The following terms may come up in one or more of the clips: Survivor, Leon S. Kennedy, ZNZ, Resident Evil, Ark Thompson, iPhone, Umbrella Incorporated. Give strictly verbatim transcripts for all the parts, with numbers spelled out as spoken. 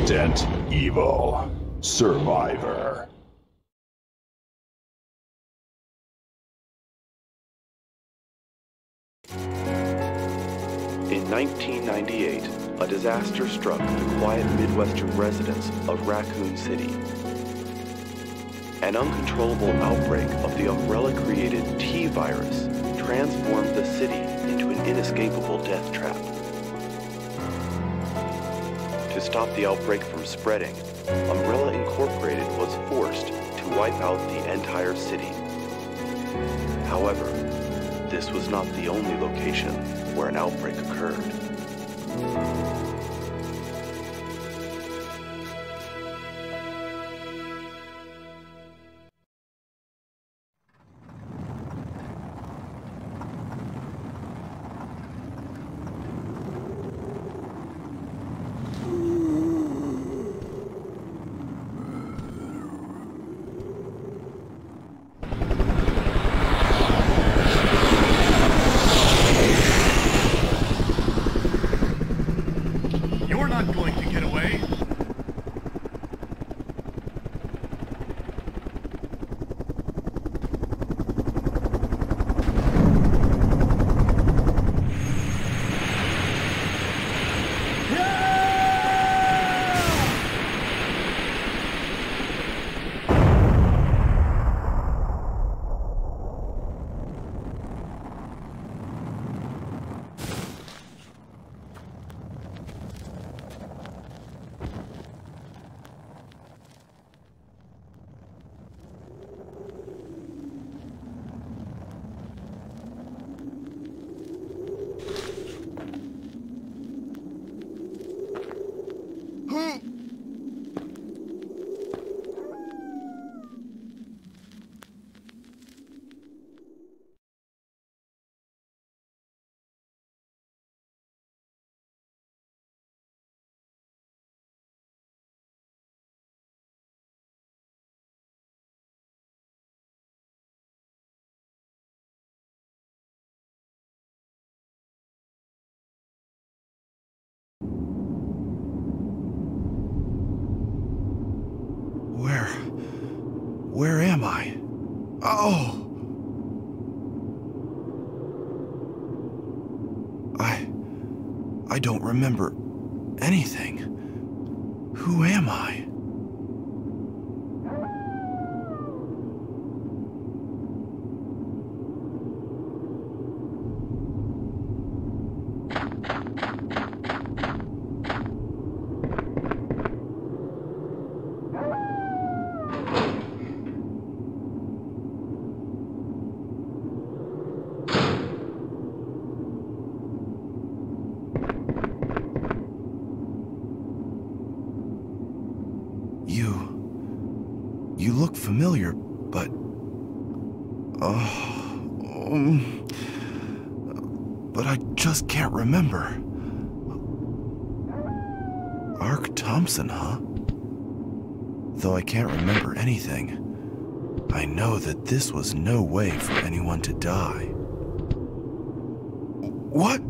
Resident Evil Survivor. In nineteen ninety-eight, a disaster struck the quiet Midwestern residents of Raccoon City. An uncontrollable outbreak of the Umbrella-created T virus transformed the city into an inescapable death trap. To stop the outbreak from spreading, Umbrella Incorporated was forced to wipe out the entire city. However, this was not the only location where an outbreak occurred. Where am I? Oh! I... I don't remember anything. Who am I? You look familiar, but... Uh, um, but I just can't remember. Ark Thompson, huh? Though I can't remember anything, I know that this was no way for anyone to die. What?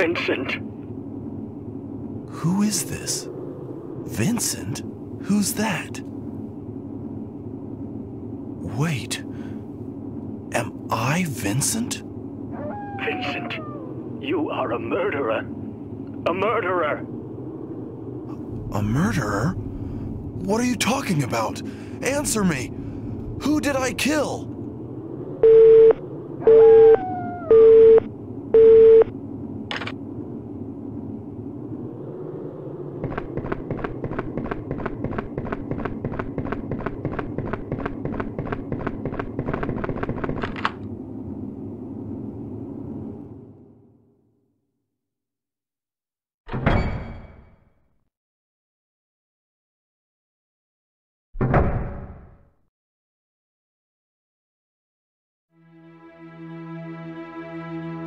Vincent. Who is this? Vincent? Who's that? Wait. Am I Vincent? Vincent, you are a murderer. A murderer. A murderer? What are you talking about? Answer me. Who did I kill?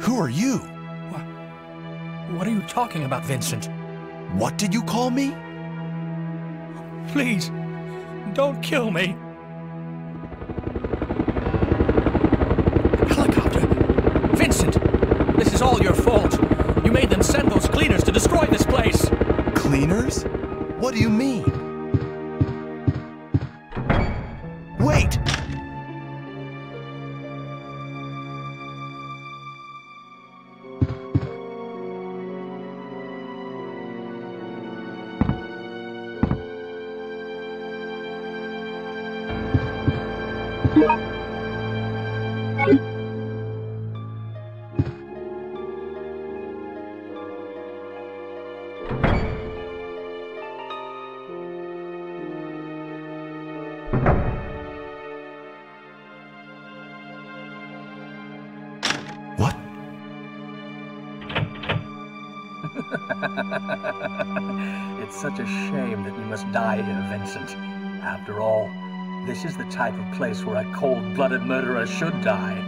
Who are you? What? What are you talking about, Vincent? What did you call me? Please, don't kill me. Helicopter! Vincent, this is all your fault. You made them send those cleaners to destroy this place. Cleaners? What do you mean? Wait! It's such a shame that you must die here, Vincent. After all, this is the type of place where a cold-blooded murderer should die.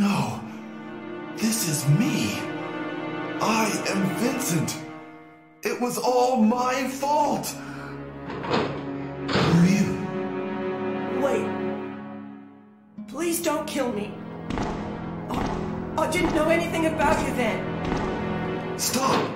No, this is me. I am Vincent. It was all my fault. Who are you? Wait. Please don't kill me. Oh, I didn't know anything about you then. Stop.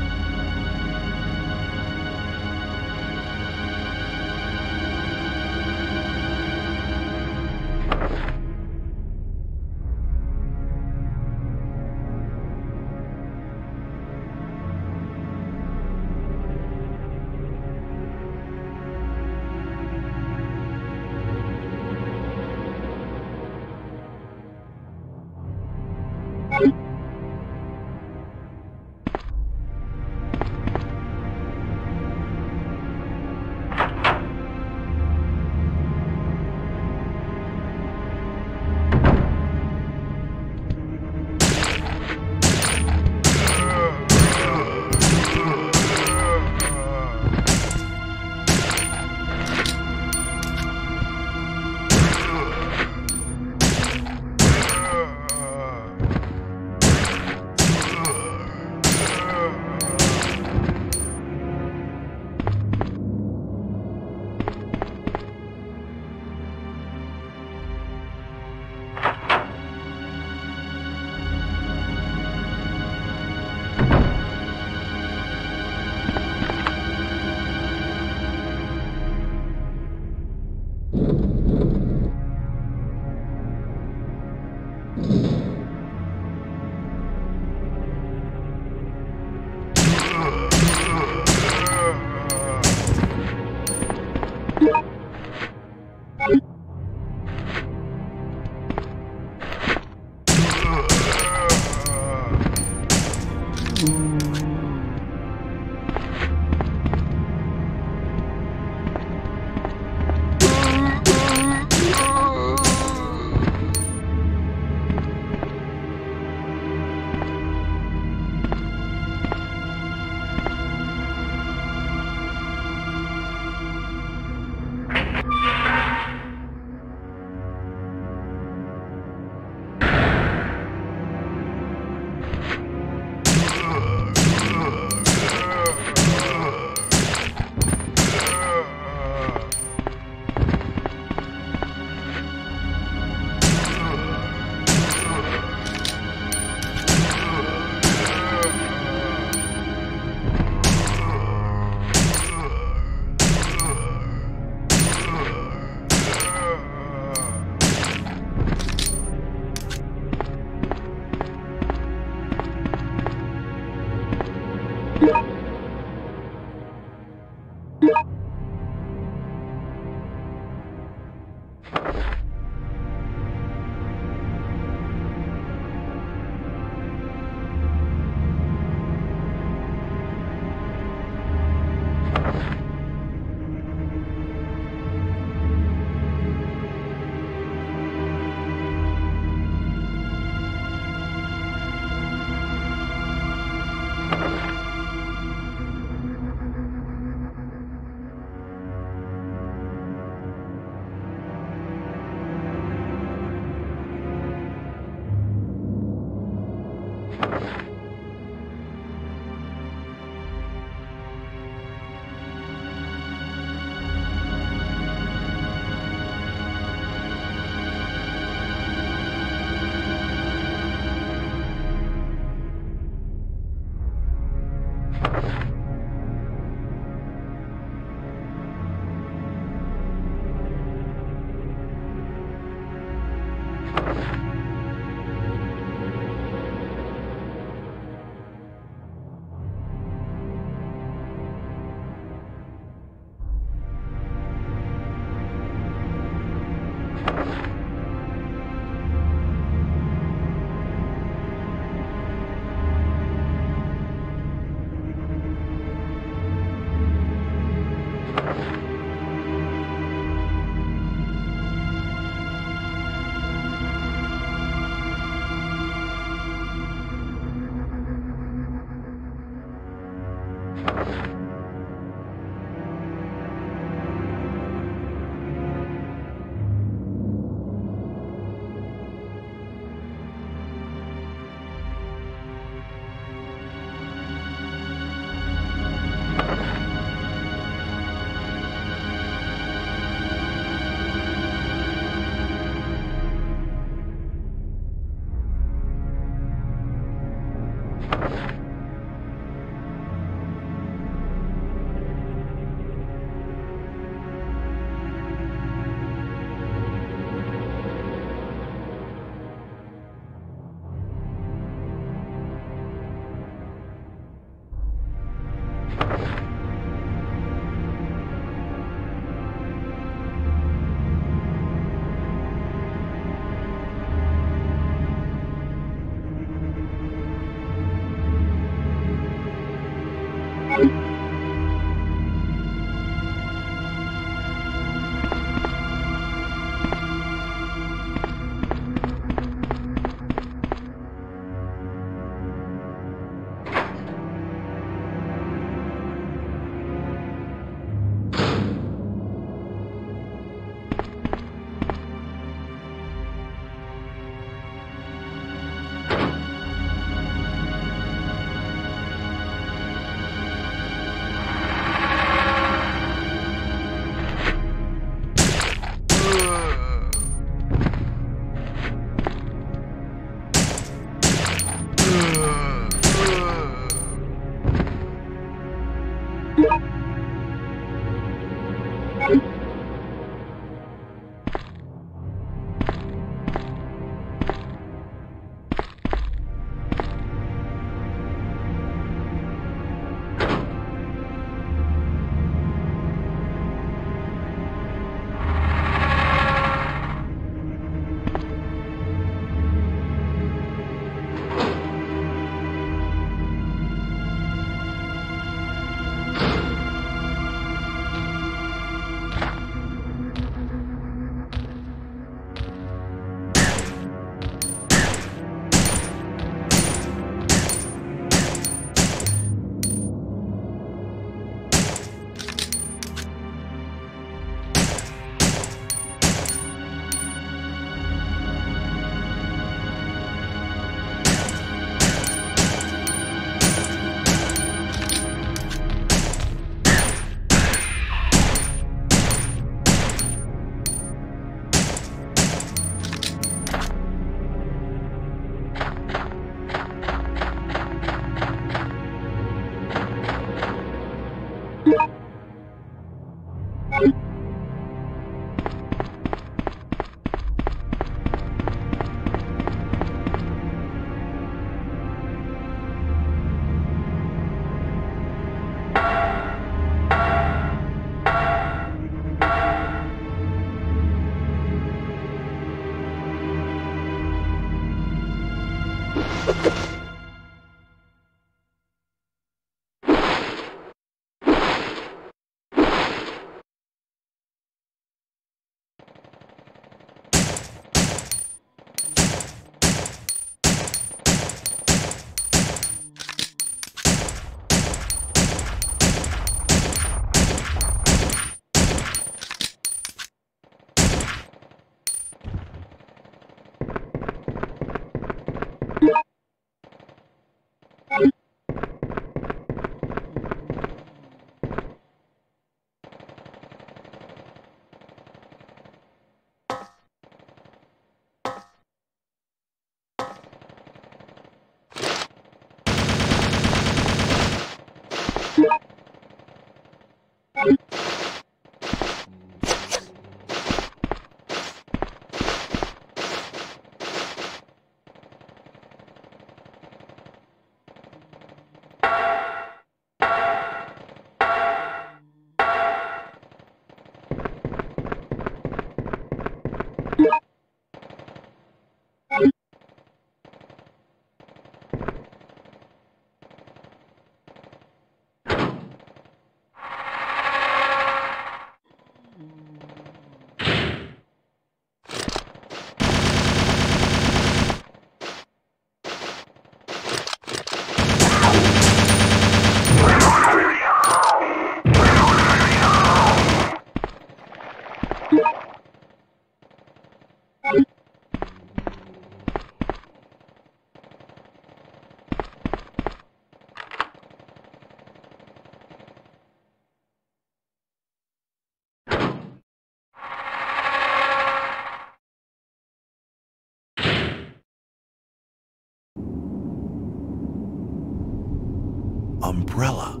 Umbrella.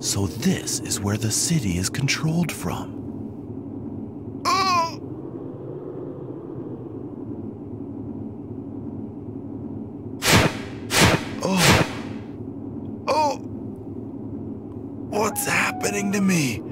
So this is where the city is controlled from. Oh. Oh. What's happening to me?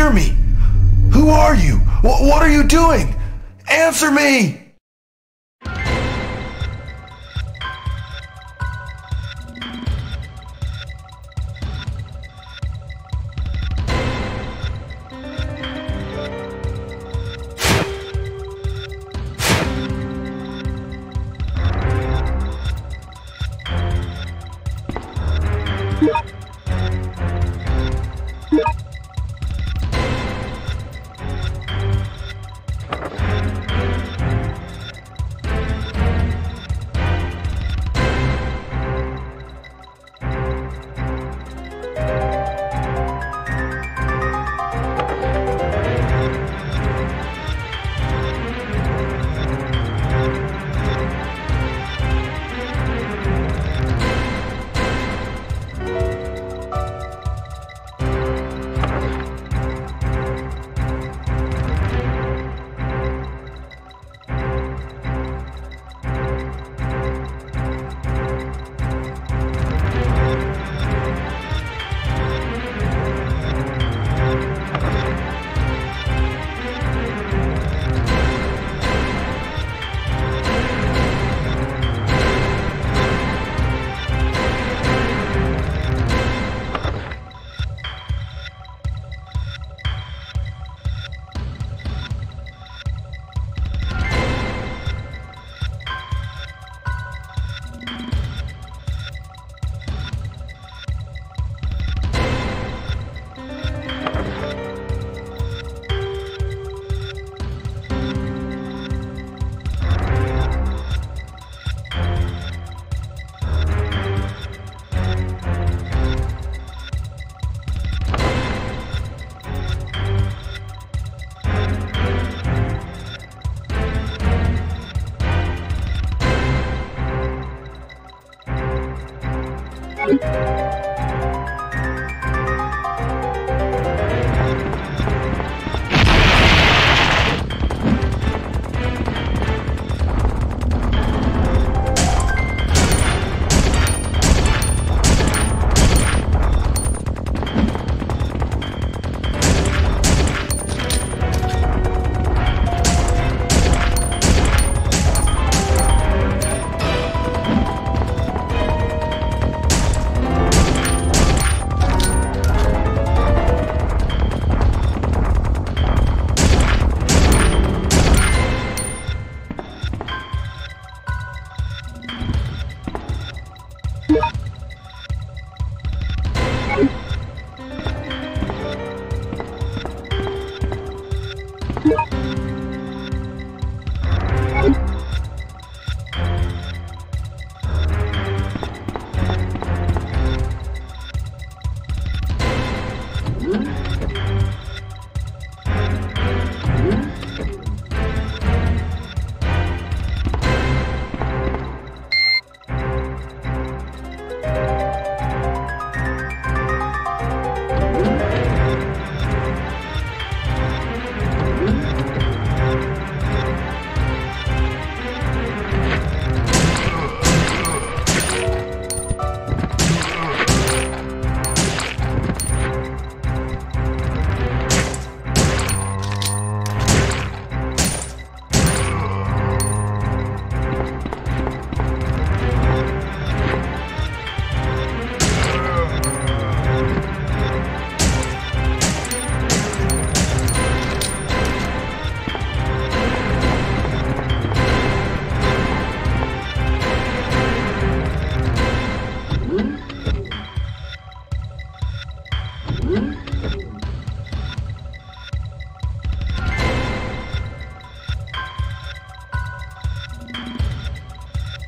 hear me? Who are you? Wh- what are you doing? Answer me!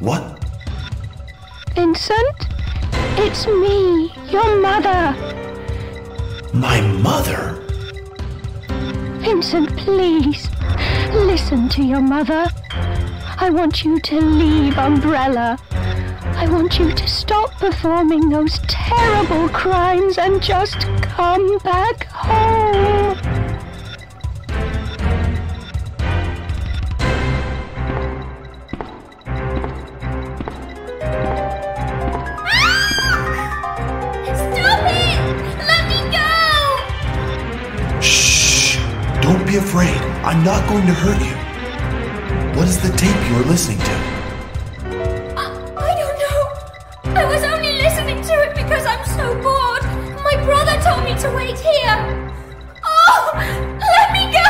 What? Vincent? It's me, your mother. My mother? Vincent, please, listen to your mother. I want you to leave Umbrella. I want you to stop performing those terrible crimes and just come back home. Stop it! Let me go! Shh! be afraid. I'm not going to hurt you. What is the tape you are listening to? I, I don't know. I was only listening to it because I'm so bored. My brother told me to wait here. Oh, let me go!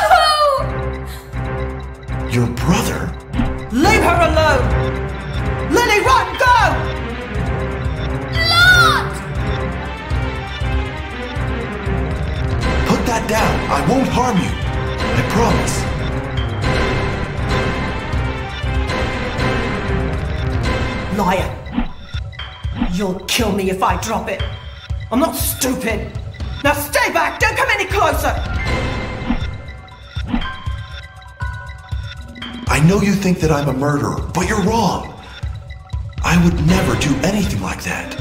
Your brother? Leave her alone! Lily, run, go! That down. I won't harm you. I promise. Liar. You'll kill me if I drop it. I'm not stupid. Now stay back. Don't come any closer. I know you think that I'm a murderer, but you're wrong. I would never do anything like that.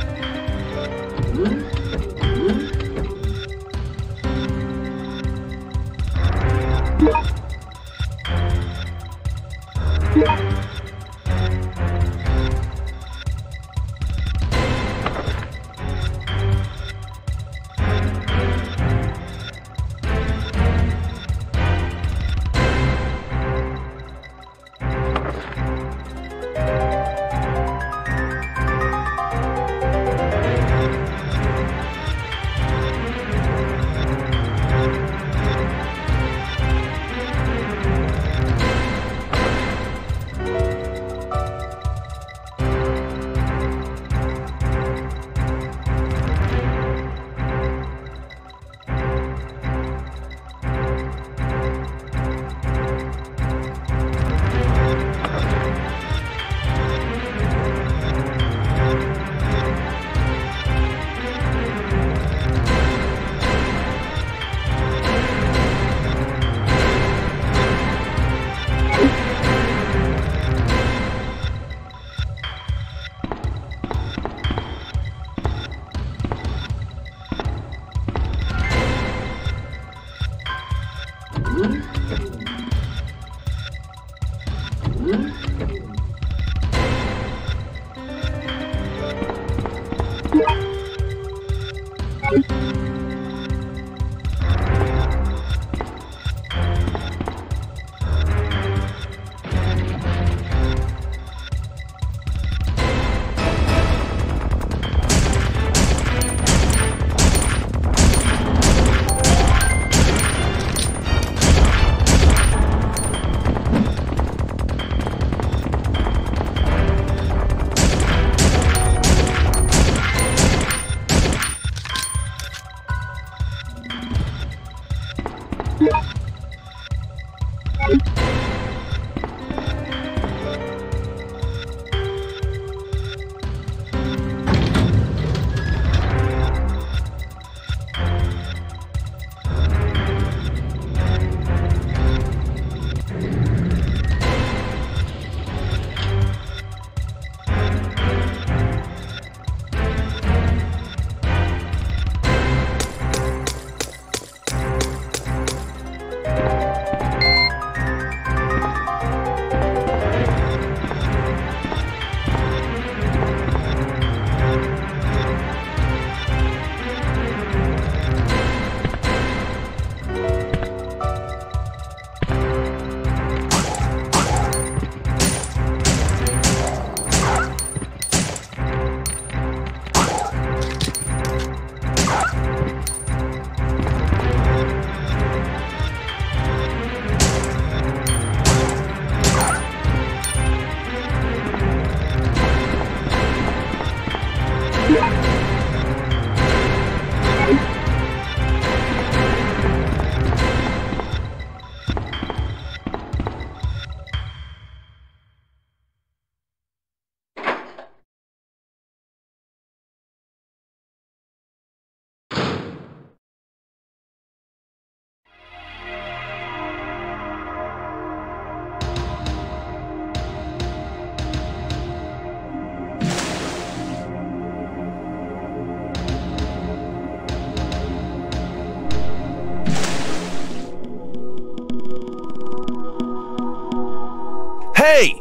Hey!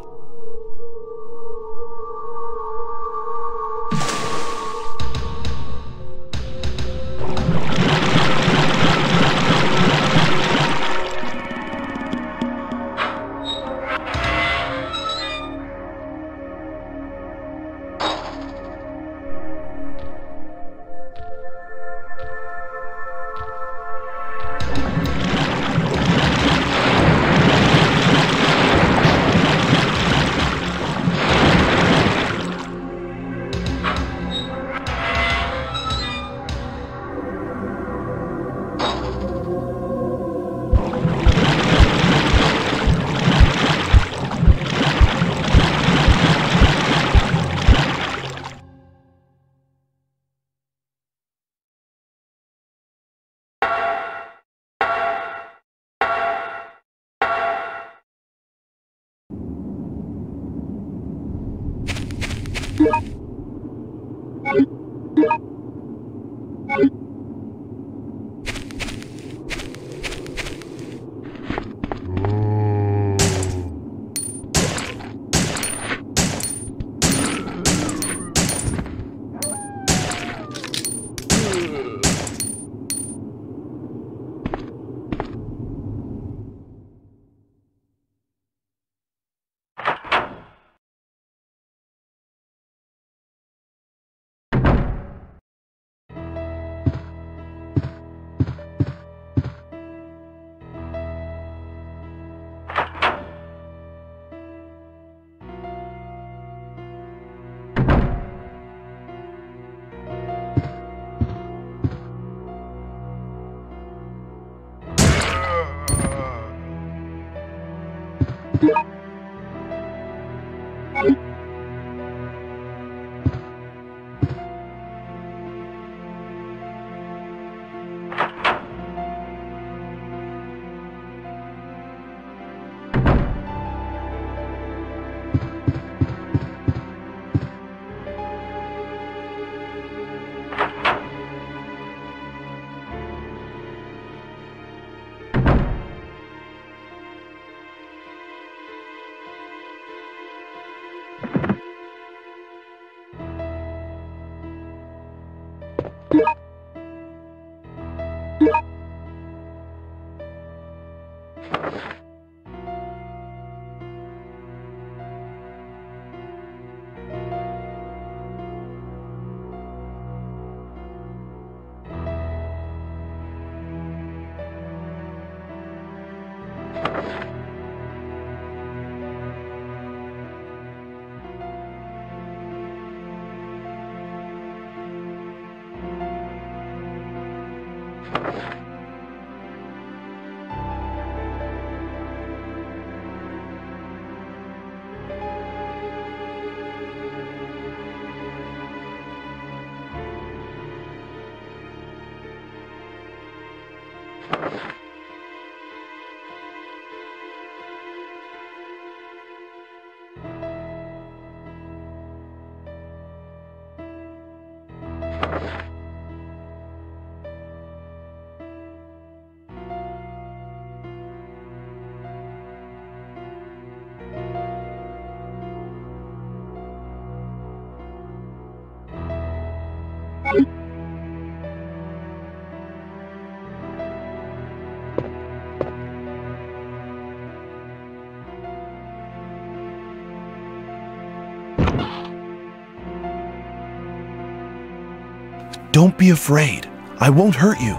Don't be afraid. I won't hurt you.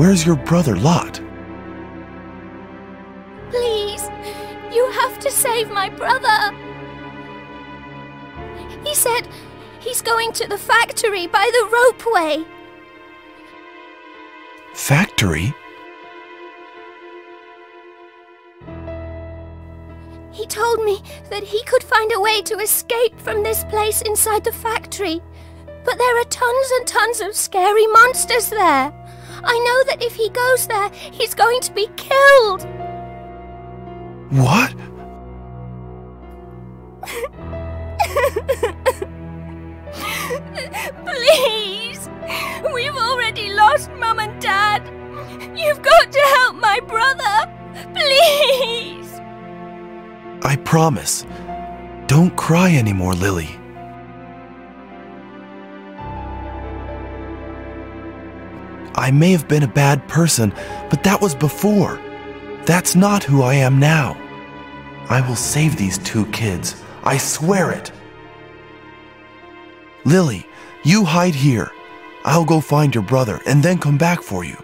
Where's your brother, Lot? Please, you have to save my brother. He said he's going to the factory by the ropeway. Factory? He told me that he could find a way to escape from this place inside the factory. But there are tons and tons of scary monsters there. I know that if he goes there, he's going to be killed. What? Please! We've already lost Mum and Dad. You've got to help my brother. Please! I promise. Don't cry anymore, Lily. I may have been a bad person, but that was before. That's not who I am now. I will save these two kids. I swear it. Lily, you hide here. I'll go find your brother and then come back for you.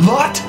What?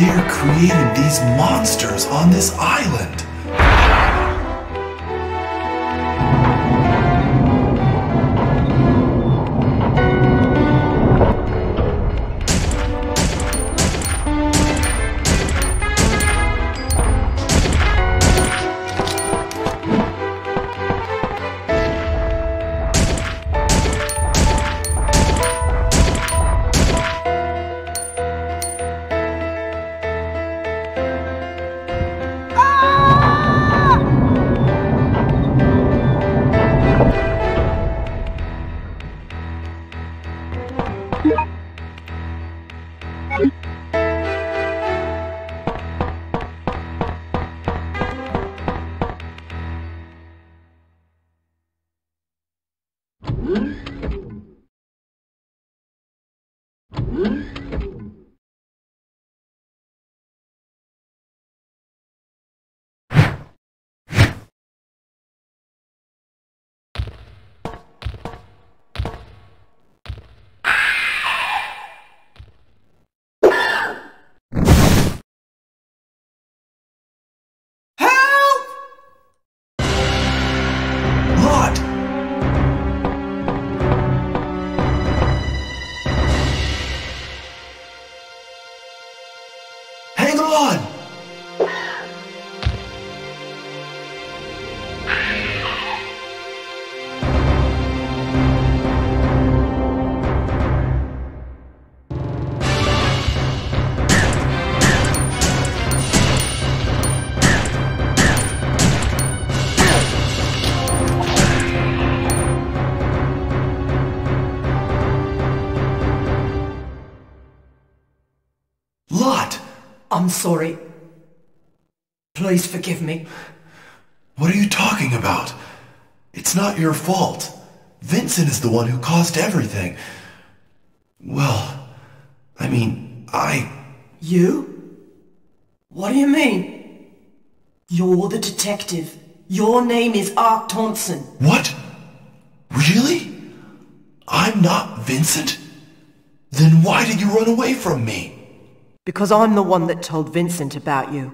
They're creating these monsters on this island. I'm sorry. Please forgive me. What are you talking about? It's not your fault. Vincent is the one who caused everything. Well, I mean, I... You? What do you mean? You're the detective. Your name is Ark Thompson. What? Really? I'm not Vincent? Then why did you run away from me? Because I'm the one that told Vincent about you.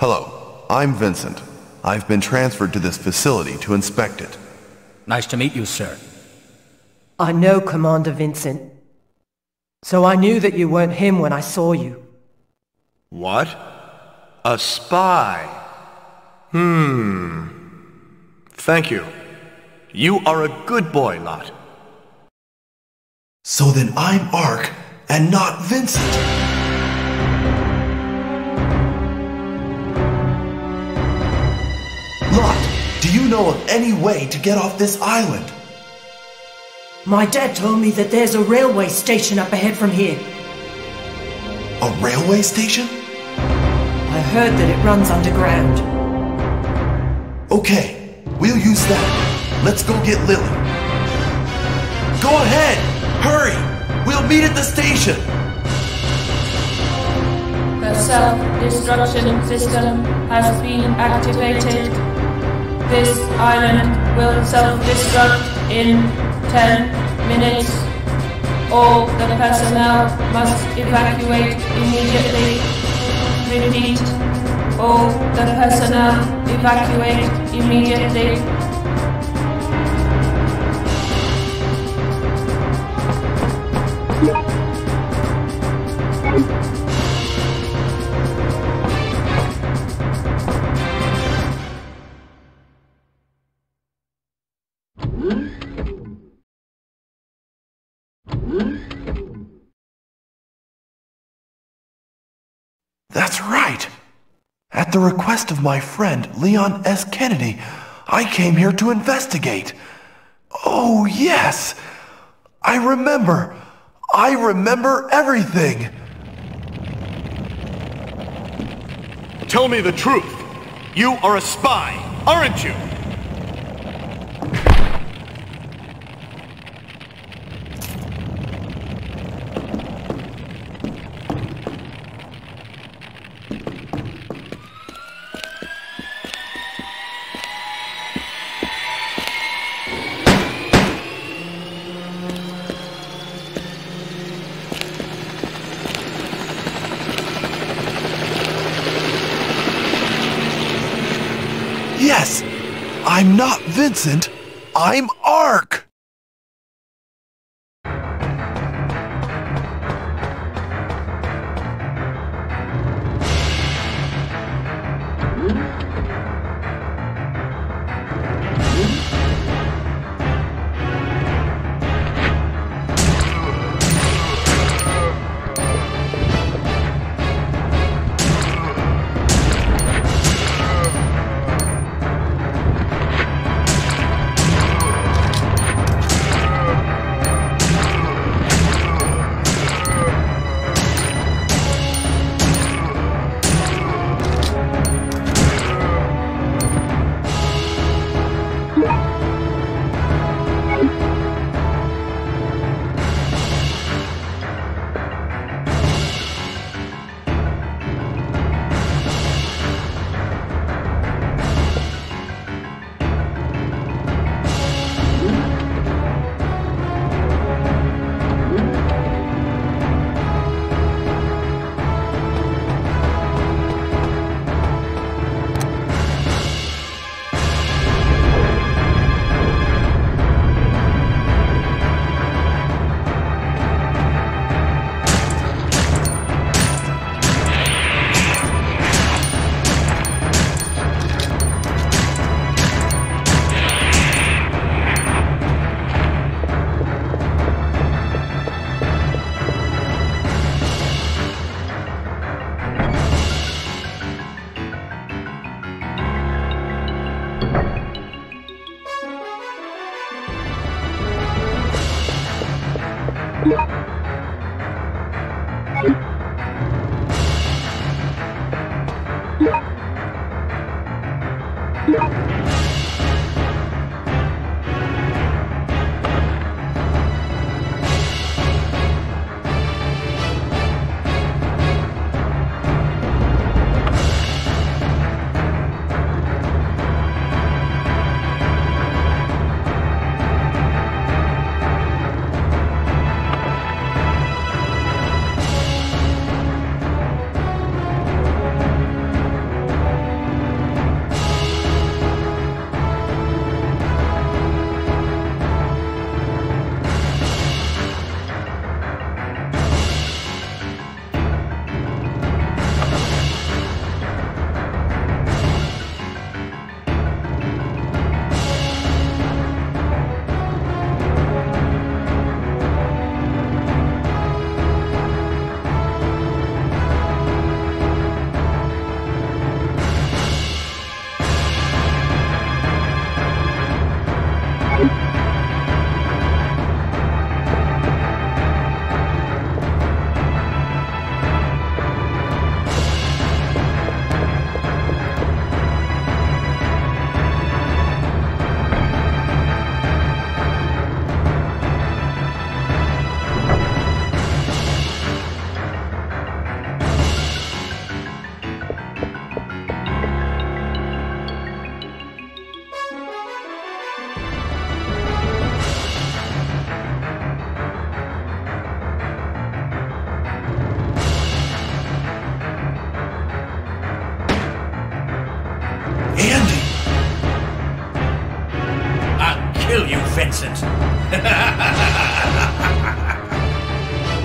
Hello, I'm Vincent. I've been transferred to this facility to inspect it. Nice to meet you, sir. I know Commander Vincent. So I knew that you weren't him when I saw you. What? A spy? Hmm. Thank you. You are a good boy, Lot. So then I'm Ark. And not Vincent. Lot, do you know of any way to get off this island? My dad told me that there's a railway station up ahead from here. A railway station? I heard that it runs underground. Okay, we'll use that. Let's go get Lily. Go ahead, hurry! We'll meet at the station! The self-destruction system has been activated. This island will self-destruct in ten minutes. All the personnel must evacuate immediately. Repeat. All the personnel evacuate immediately. That's right! At the request of my friend, Leon S. Kennedy, I came here to investigate. Oh, yes! I remember! I remember everything! Tell me the truth! You are a spy, aren't you? Yes, I'm not Vincent, I'm Ark!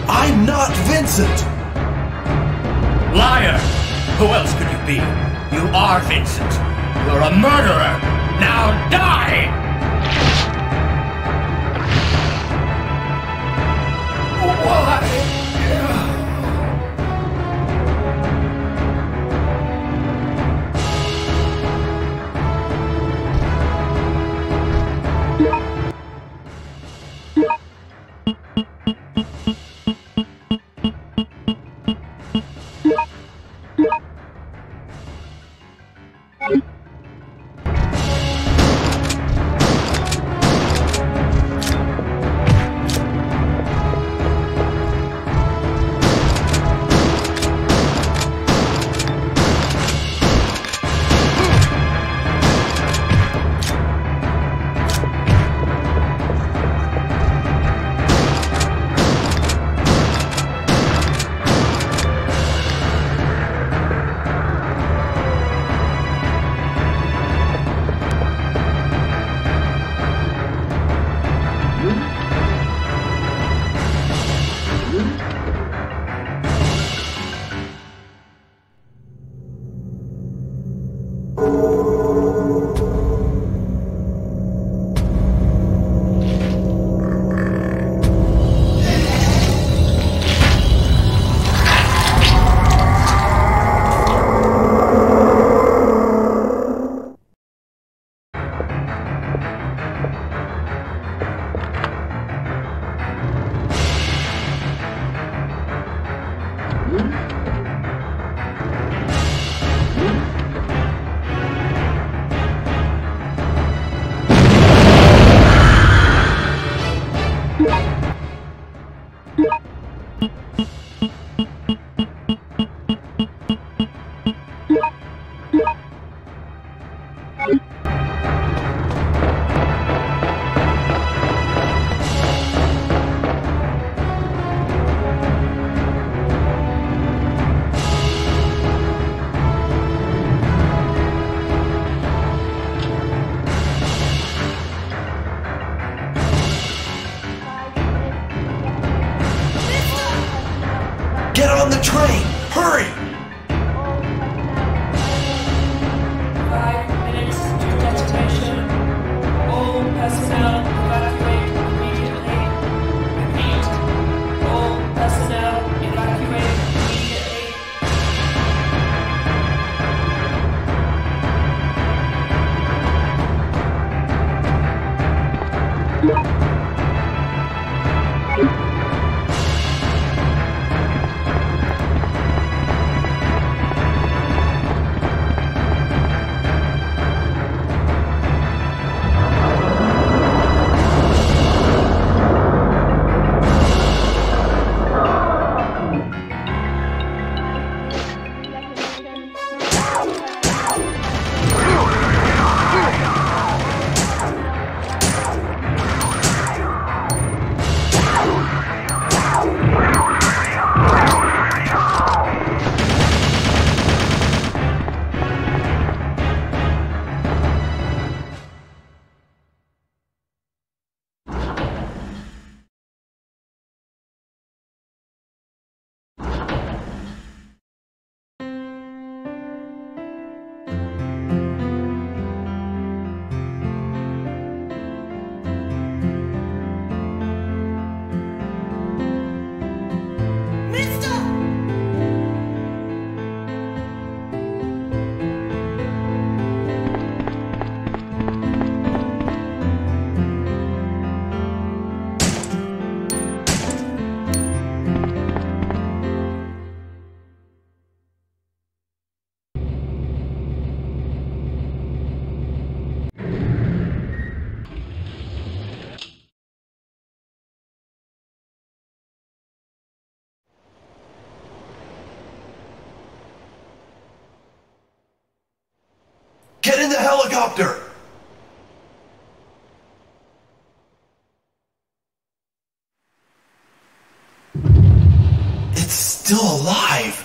I'm not Vincent! Liar! Who else could you be? You are Vincent! You're a murderer! Now die! Why? Get in the helicopter! It's still alive!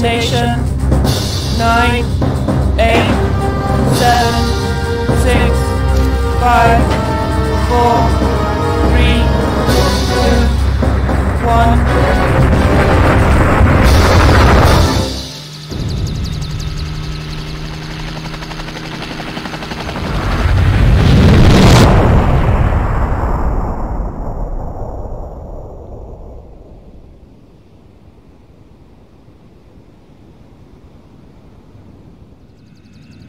destination. Nine, eight, seven, six, five, four, three, two, one.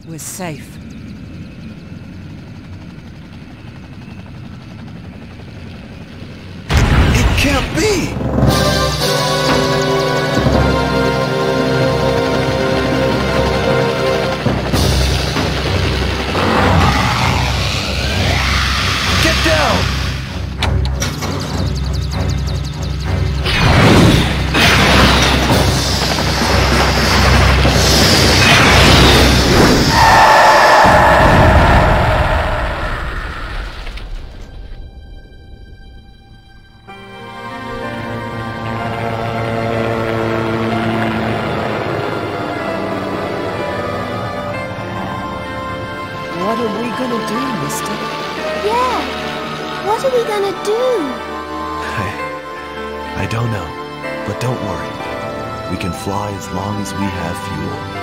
We're safe. It can't be! Get down! As long as we have fuel.